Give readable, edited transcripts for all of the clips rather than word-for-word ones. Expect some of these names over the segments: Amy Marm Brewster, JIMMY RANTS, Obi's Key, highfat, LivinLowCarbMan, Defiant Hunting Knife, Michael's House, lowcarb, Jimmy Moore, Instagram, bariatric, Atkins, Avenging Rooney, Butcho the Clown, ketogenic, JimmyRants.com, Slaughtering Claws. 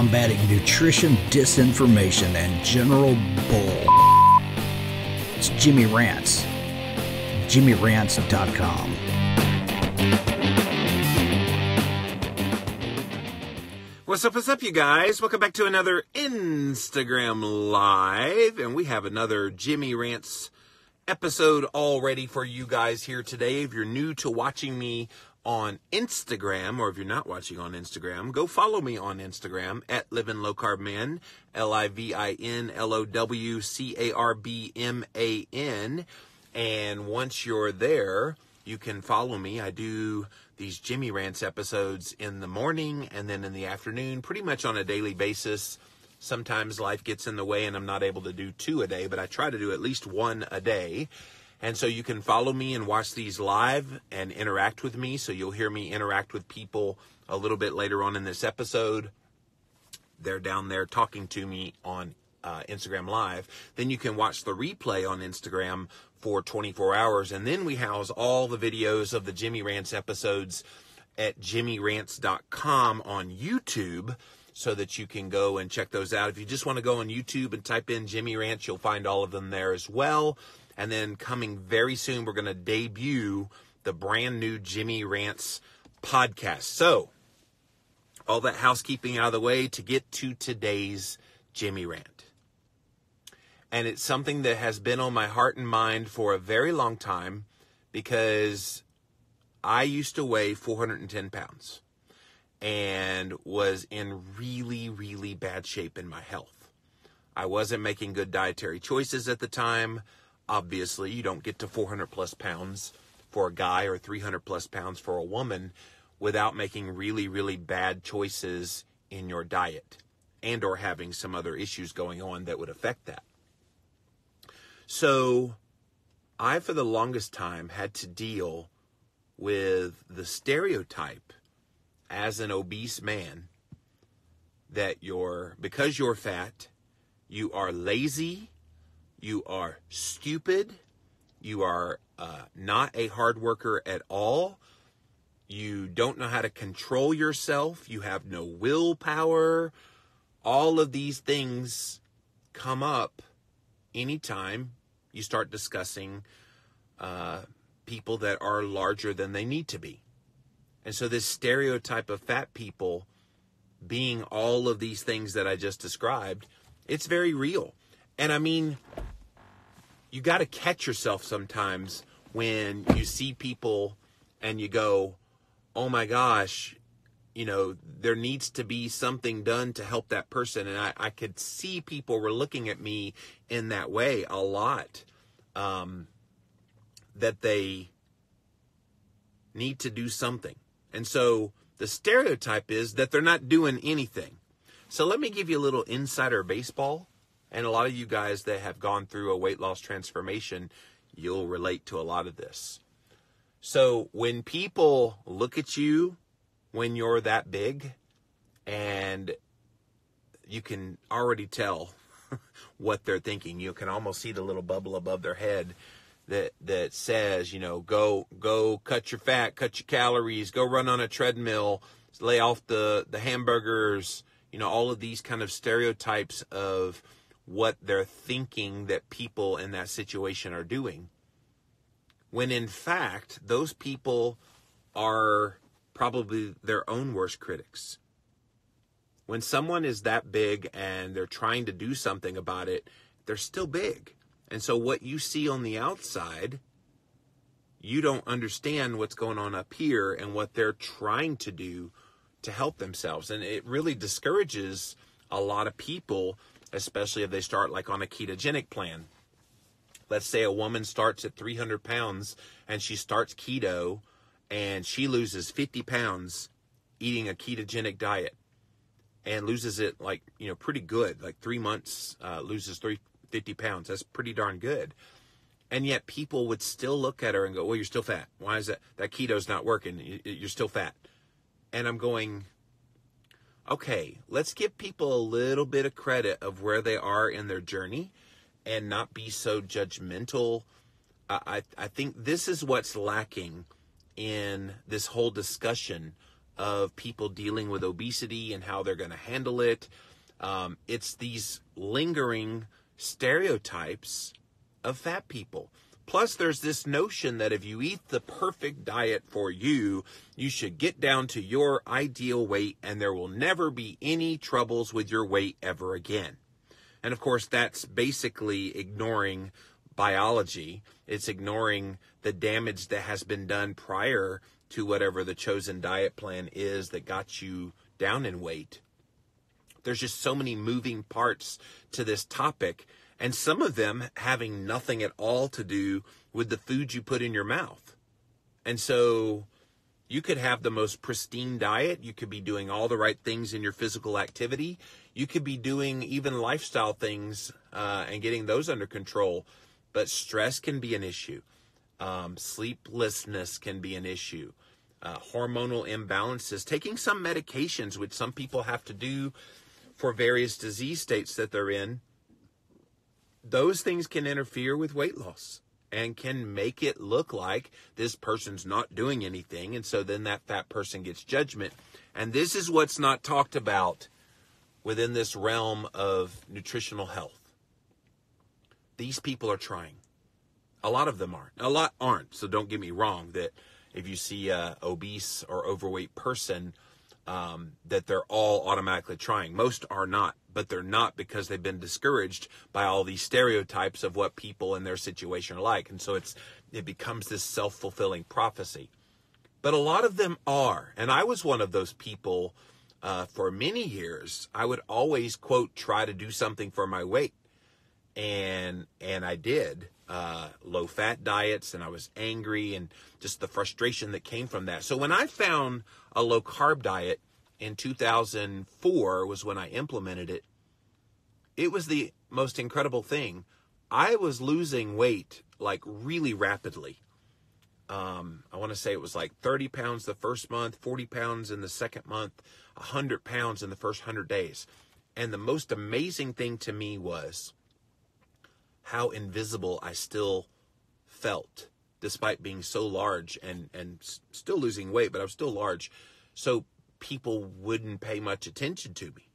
combating nutrition disinformation and general bull. It's Jimmy Rants. JimmyRants.com. What's up, you guys? Welcome back to another Instagram Live, and we have another Jimmy Rants episode all ready for you guys here today. If you're new to watching me on Instagram, or if you're not watching on Instagram, go follow me on Instagram at LivinLowCarbMan, LivinLowCarbMan. And once you're there, you can follow me. I do these Jimmy Rants episodes in the morning and then in the afternoon, pretty much on a daily basis. Sometimes life gets in the way and I'm not able to do two a day, but I try to do at least one a day. And so you can follow me and watch these live and interact with me. So you'll hear me interact with people a little bit later on in this episode. They're down there talking to me on Instagram Live. Then you can watch the replay on Instagram for 24 hours. And then we house all the videos of the Jimmy Rants episodes at JimmyRants.com on YouTube, so that you can go and check those out. If you just want to go on YouTube and type in Jimmy Rants, you'll find all of them there as well. And then coming very soon, we're going to debut the brand new Jimmy Rants podcast. So all that housekeeping out of the way to get to today's Jimmy Rant. And it's something that has been on my heart and mind for a very long time, because I used to weigh 410 pounds and was in really, really bad shape in my health. I wasn't making good dietary choices at the time. Obviously, you don't get to 400 plus pounds for a guy or 300 plus pounds for a woman without making really, really bad choices in your diet and or having some other issues going on that would affect that. So I, for the longest time, had to deal with the stereotype as an obese man that because you're fat, you are lazy, you are stupid, you are not a hard worker at all, you don't know how to control yourself, you have no willpower. All of these things come up anytime you start discussing people that are larger than they need to be. And so this stereotype of fat people being all of these things that I just described, it's very real. And I mean, you got to catch yourself sometimes when you see people and you go, oh my gosh, you know, there needs to be something done to help that person. And I could see people were looking at me in that way a lot, that they need to do something. And so the stereotype is that they're not doing anything. So let me give you a little insider baseball. And a lot of you guys that have gone through a weight loss transformation, you'll relate to a lot of this. So when people look at you, when you're that big, and you can already tell what they're thinking. You can almost see the little bubble above their head that says, you know, go cut your fat, cut your calories, go run on a treadmill, lay off the hamburgers, you know, all of these kind of stereotypes of what they're thinking that people in that situation are doing. When in fact, those people are probably their own worst critics. When someone is that big and they're trying to do something about it, they're still big. And so what you see on the outside, you don't understand what's going on up here and what they're trying to do to help themselves. And it really discourages a lot of people, especially if they start like on a ketogenic plan. Let's say a woman starts at 300 pounds and she starts keto, and she loses 50 pounds eating a ketogenic diet, and loses it like, you know, pretty good, like 3 months, loses 350 pounds. That's pretty darn good. And yet people would still look at her and go, well, you're still fat. Why is that keto's not working? You're still fat. And I'm going, okay, let's give people a little bit of credit of where they are in their journey and not be so judgmental. I think this is what's lacking in this whole discussion of people dealing with obesity and how they're going to handle it. It's these lingering stereotypes of fat people. Plus, there's this notion that if you eat the perfect diet for you, you should get down to your ideal weight and there will never be any troubles with your weight ever again. And of course, that's basically ignoring biology. It's ignoring the damage that has been done prior to whatever the chosen diet plan is that got you down in weight. There's just so many moving parts to this topic, and some of them having nothing at all to do with the food you put in your mouth. And so you could have the most pristine diet. You could be doing all the right things in your physical activity. You could be doing even lifestyle things and getting those under control. But stress can be an issue. Sleeplessness can be an issue. Hormonal imbalances, taking some medications, which some people have to do for various disease states that they're in, those things can interfere with weight loss and can make it look like this person's not doing anything. And so then that fat person gets judgment. And this is what's not talked about within this realm of nutritional health. These people are trying. A lot of them aren't. A lot aren't. So don't get me wrong that if you see an obese or overweight person, that they're all automatically trying. Most are not, but they're not because they've been discouraged by all these stereotypes of what people in their situation are like. And so it becomes this self-fulfilling prophecy. But a lot of them are. And I was one of those people for many years. I would always, quote, try to do something for my weight. And I did low-fat diets, and I was angry, and just the frustration that came from that. So when I found a low-carb diet in 2004 was when I implemented it, it was the most incredible thing. I was losing weight, like, really rapidly. I want to say it was like 30 pounds the first month, 40 pounds in the second month, 100 pounds in the first 100 days. And the most amazing thing to me was how invisible I still felt, despite being so large and still losing weight, but I was still large, so people wouldn't pay much attention to me.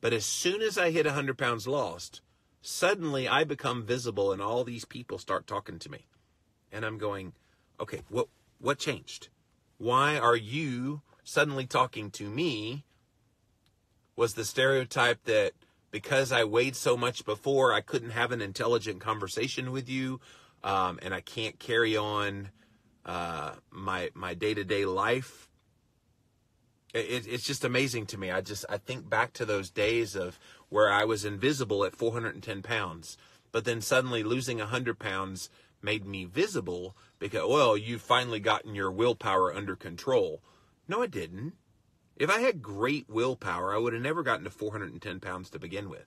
But as soon as I hit 100 pounds lost, suddenly I become visible and all these people start talking to me. And I'm going, okay, what changed? Why are you suddenly talking to me? Was the stereotype that because I weighed so much before, I couldn't have an intelligent conversation with you, and I can't carry on my day-to-day life. It's just amazing to me. I think back to those days of where I was invisible at 410 pounds, but then suddenly losing 100 pounds made me visible because, well, you've finally gotten your willpower under control. No, I didn't. If I had great willpower, I would have never gotten to 410 pounds to begin with.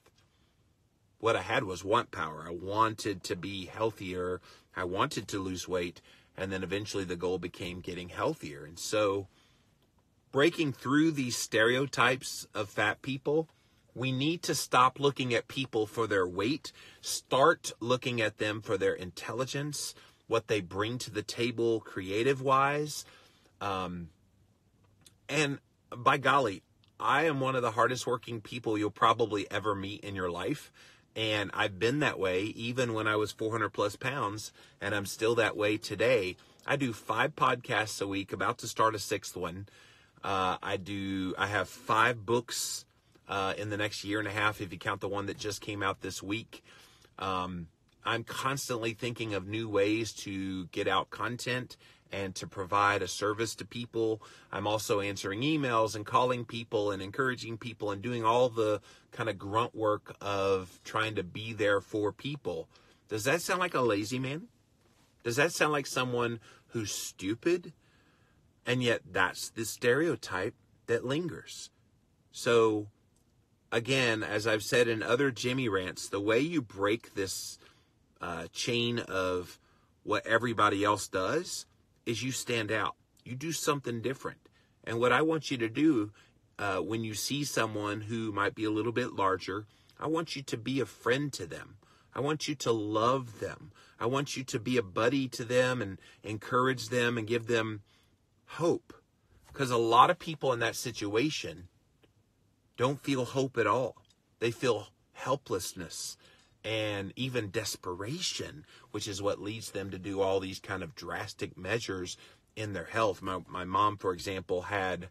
What I had was want power. I wanted to be healthier. I wanted to lose weight. And then eventually the goal became getting healthier. And so breaking through these stereotypes of fat people, we need to stop looking at people for their weight, start looking at them for their intelligence, what they bring to the table creative-wise. And by golly, I am one of the hardest working people you'll probably ever meet in your life. And I've been that way even when I was 400 plus pounds, and I'm still that way today. I do 5 podcasts a week, about to start a 6th one. I have 5 books in the next year and a half, if you count the one that just came out this week. I'm constantly thinking of new ways to get out content and to provide a service to people. I'm also answering emails and calling people and encouraging people and doing all the kind of grunt work of trying to be there for people. Does that sound like a lazy man? Does that sound like someone who's stupid? And yet that's the stereotype that lingers. So again, as I've said in other Jimmy Rants, the way you break this chain of what everybody else does is you stand out. You do something different. And what I want you to do when you see someone who might be a little bit larger, I want you to be a friend to them. I want you to love them. I want you to be a buddy to them and encourage them and give them hope. Because a lot of people in that situation don't feel hope at all. They feel helplessness and even desperation, which is what leads them to do all these kind of drastic measures in their health. My mom, for example, had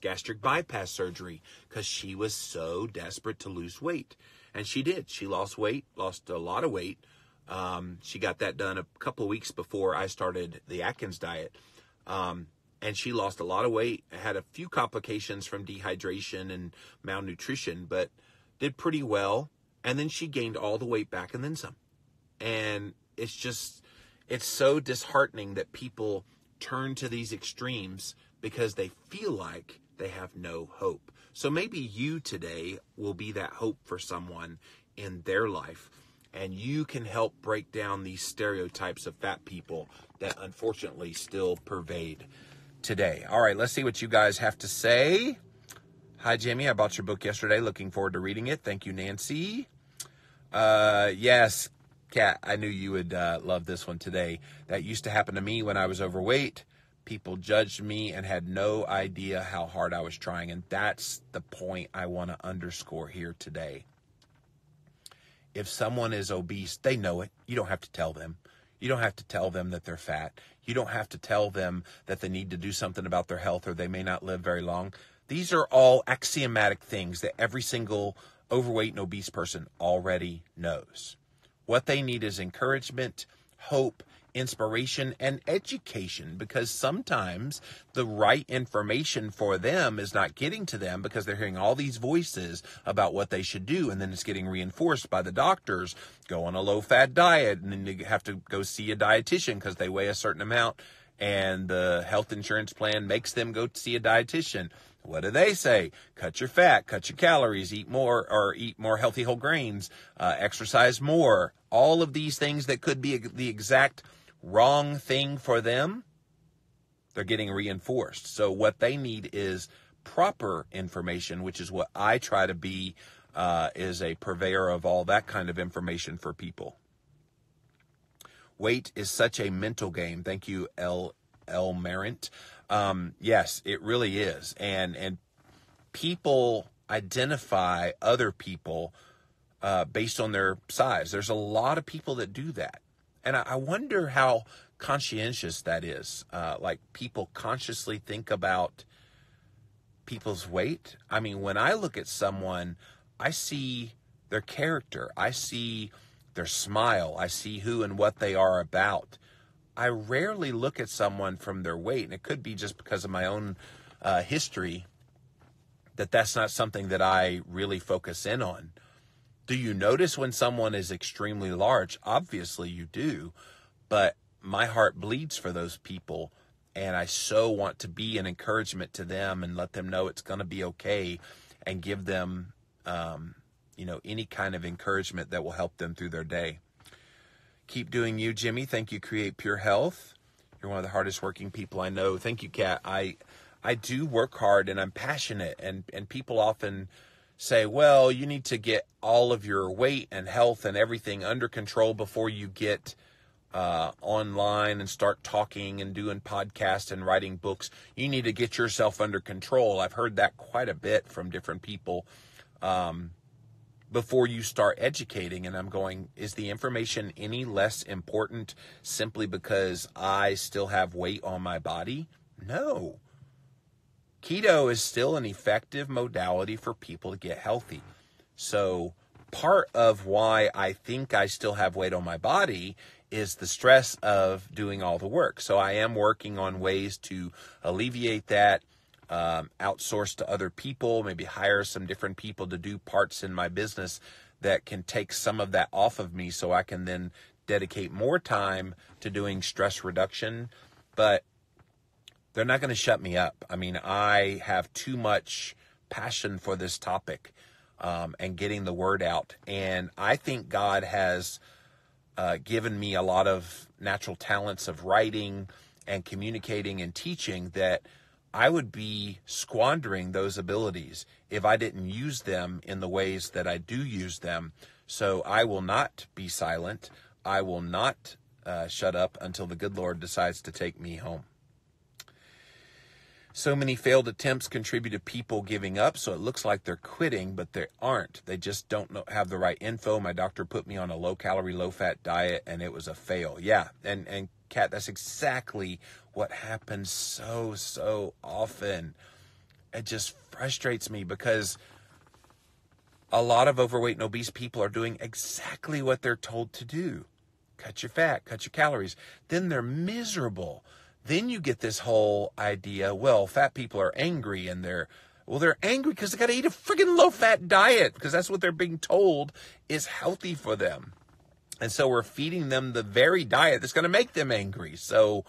gastric bypass surgery because she was so desperate to lose weight. And she did. She lost weight, lost a lot of weight. She got that done a couple of weeks before I started the Atkins diet. And she lost a lot of weight, had a few complications from dehydration and malnutrition, but did pretty well. And then she gained all the weight back and then some. And it's just, it's so disheartening that people turn to these extremes because they feel like they have no hope. So maybe you today will be that hope for someone in their life. And you can help break down these stereotypes of fat people that unfortunately still pervade today. All right, let's see what you guys have to say. Hi, Jimmy. I bought your book yesterday. Looking forward to reading it. Thank you, Nancy. Yes, Kat, I knew you would love this one today. That used to happen to me when I was overweight. People judged me and had no idea how hard I was trying. And that's the point I want to underscore here today. If someone is obese, they know it. You don't have to tell them. You don't have to tell them that they're fat. You don't have to tell them that they need to do something about their health or they may not live very long. These are all axiomatic things that every single overweight and obese person already knows. What they need is encouragement, hope, inspiration, and education, because sometimes the right information for them is not getting to them because they're hearing all these voices about what they should do, and then it's getting reinforced by the doctors. Go on a low-fat diet, and then you have to go see a dietitian because they weigh a certain amount, and the health insurance plan makes them go see a dietitian. What do they say? Cut your fat, cut your calories, eat more healthy whole grains, exercise more. All of these things that could be the exact wrong thing for them, they're getting reinforced. So what they need is proper information, which is what I try to be, is a purveyor of all that kind of information for people. Weight is such a mental game. Thank you, L. Merritt. Yes, it really is. And people identify other people based on their size. There's a lot of people that do that. And I wonder how conscientious that is. Like people consciously think about people's weight. I mean, when I look at someone, I see their character. I see their smile. I see who and what they are about. I rarely look at someone from their weight, and it could be just because of my own history that that's not something that I really focus in on. Do you notice when someone is extremely large? Obviously you do, but my heart bleeds for those people, and I so want to be an encouragement to them and let them know it's going to be okay and give them, any kind of encouragement that will help them through their day. Keep doing you, Jimmy. Thank you, Create Pure Health. You're one of the hardest working people I know. Thank you, Kat. I do work hard, and I'm passionate, and people often say, well, you need to get all of your weight and health and everything under control before you get online and start talking and doing podcasts and writing books. You need to get yourself under control. I've heard that quite a bit from different people before you start educating. And I'm going, is the information any less important simply because I still have weight on my body? No. Keto is still an effective modality for people to get healthy. So part of why I think I still have weight on my body is the stress of doing all the work. So I am working on ways to alleviate that, outsource to other people, maybe hire some different people to do parts in my business that can take some of that off of me so I can then dedicate more time to doing stress reduction. But they're not going to shut me up. I mean, I have too much passion for this topic and getting the word out. And I think God has given me a lot of natural talents of writing and communicating and teaching that I would be squandering those abilities if I didn't use them in the ways that I do use them. So I will not be silent. I will not shut up until the good Lord decides to take me home. So many failed attempts contribute to people giving up, so it looks like they're quitting, but they aren't. They just don't have the right info. My doctor put me on a low-calorie, low-fat diet, and it was a fail. Yeah, and Kat, that's exactly what happens so often. It just frustrates me because a lot of overweight and obese people are doing exactly what they're told to do. Cut your fat, cut your calories. Then they're miserable. Then you get this whole idea, well, fat people are angry and they're angry because they got to eat a freaking low-fat diet because that's what they're being told is healthy for them. And so we're feeding them the very diet that's going to make them angry. So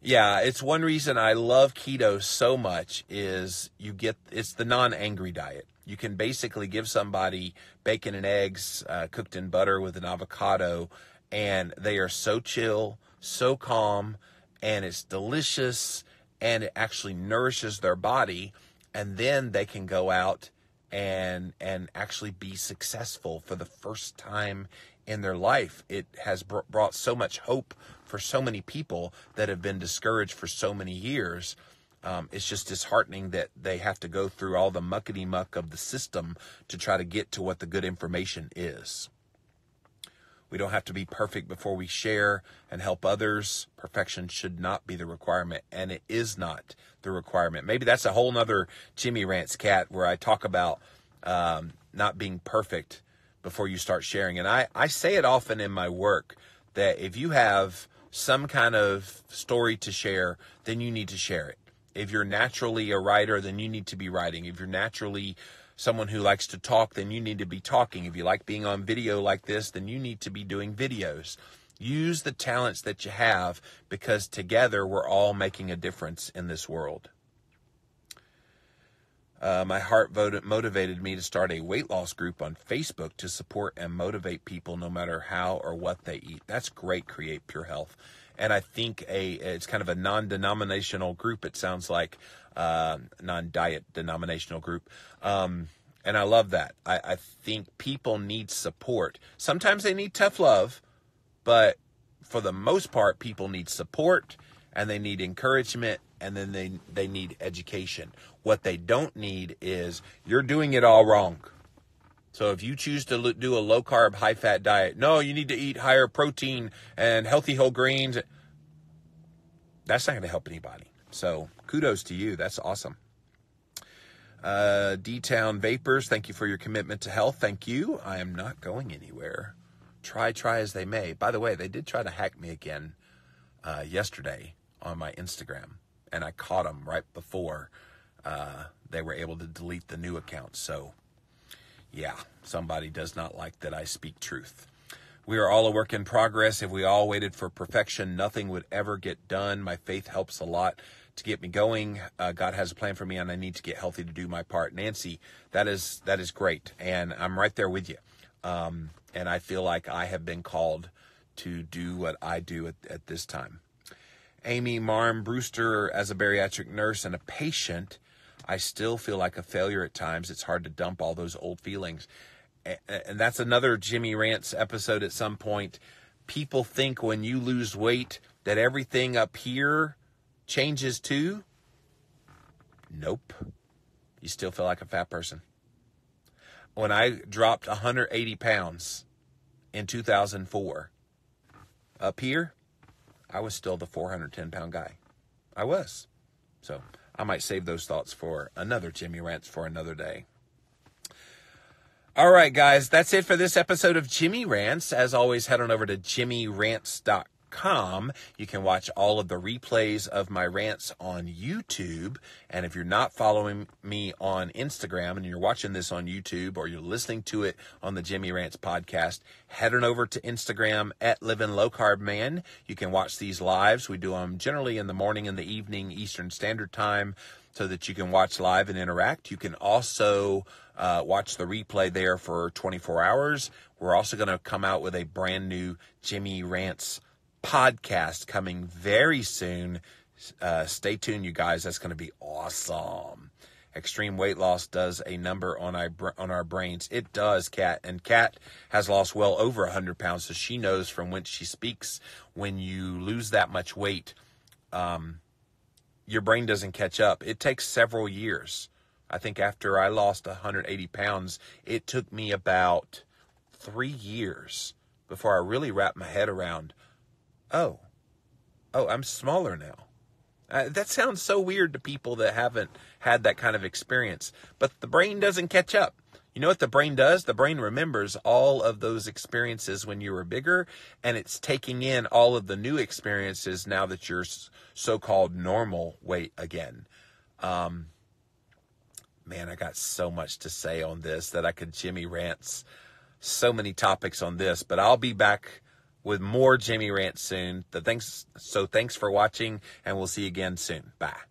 yeah, it's one reason I love keto so much is it's the non-angry diet. You can basically give somebody bacon and eggs cooked in butter with an avocado, and they are so chill, so calm, and it's delicious, and it actually nourishes their body, and then they can go out and actually be successful for the first time in their life. It has brought so much hope for so many people that have been discouraged for so many years. It's just disheartening that they have to go through all the muckety-muck of the system to try to get to what the good information is. We don't have to be perfect before we share and help others. Perfection should not be the requirement, and it is not the requirement. Maybe that's a whole nother Jimmy Rants, Cat, where I talk about not being perfect before you start sharing. And I say it often in my work that if you have some kind of story to share, then you need to share it. If you're naturally a writer, then you need to be writing. If you're naturally someone who likes to talk, then you need to be talking. If you like being on video like this, then you need to be doing videos. Use the talents that you have because together we're all making a difference in this world. My heart motivated me to start a weight loss group on Facebook to support and motivate people no matter how or what they eat. That's great, Create Pure Health. And I think it's kind of a non-denominational group, it sounds like, non-diet denominational group. And I love that. I think people need support. Sometimes they need tough love, but for the most part, people need support and they need encouragement and then they need education. What they don't need is you're doing it all wrong. So if you choose to do a low-carb, high-fat diet, no, you need to eat higher protein and healthy whole grains. That's not going to help anybody. So kudos to you. That's awesome. D-Town Vapors, thank you for your commitment to health. Thank you. I am not going anywhere. Try as they may. By the way, they did try to hack me again yesterday on my Instagram, and I caught them right before they were able to delete the new account. So yeah, somebody does not like that I speak truth. We are all a work in progress. If we all waited for perfection, nothing would ever get done. My faith helps a lot to get me going. God has a plan for me, and I need to get healthy to do my part. Nancy, that is great, and I'm right there with you. And I feel like I have been called to do what I do at this time. Amy Marm Brewster, as a bariatric nurse and a patient, I still feel like a failure at times. It's hard to dump all those old feelings. And that's another Jimmy Rants episode at some point. People think when you lose weight that everything up here changes too. Nope. You still feel like a fat person. When I dropped 180 pounds in 2004, up here, I was still the 410-pound guy. I was. So I might save those thoughts for another Jimmy Rants for another day. All right, guys, that's it for this episode of Jimmy Rants. As always, head on over to JimmyRants.com. You can watch all of the replays of my rants on YouTube. And if you're not following me on Instagram and you're watching this on YouTube or you're listening to it on the Jimmy Rants podcast, head on over to Instagram at LivinLowCarbMan. You can watch these lives. We do them generally in the morning and the evening Eastern Standard Time so that you can watch live and interact. You can also watch the replay there for 24 hours. We're also going to come out with a brand new Jimmy Rants podcast coming very soon. Stay tuned, you guys. That's going to be awesome. Extreme weight loss does a number on our brains. It does, Kat. And Kat has lost well over 100 pounds, so she knows from whence she speaks. When you lose that much weight, your brain doesn't catch up. It takes several years. I think after I lost 180 pounds, it took me about 3 years before I really wrapped my head around, oh, I'm smaller now. That sounds so weird to people that haven't had that kind of experience, but the brain doesn't catch up. You know what the brain does? The brain remembers all of those experiences when you were bigger, and it's taking in all of the new experiences now that you're so-called normal weight again. Man, I got so much to say on this that I could Jimmy Rants so many topics on this, but I'll be back with more Jimmy Rants soon. So thanks for watching, and we'll see you again soon. Bye.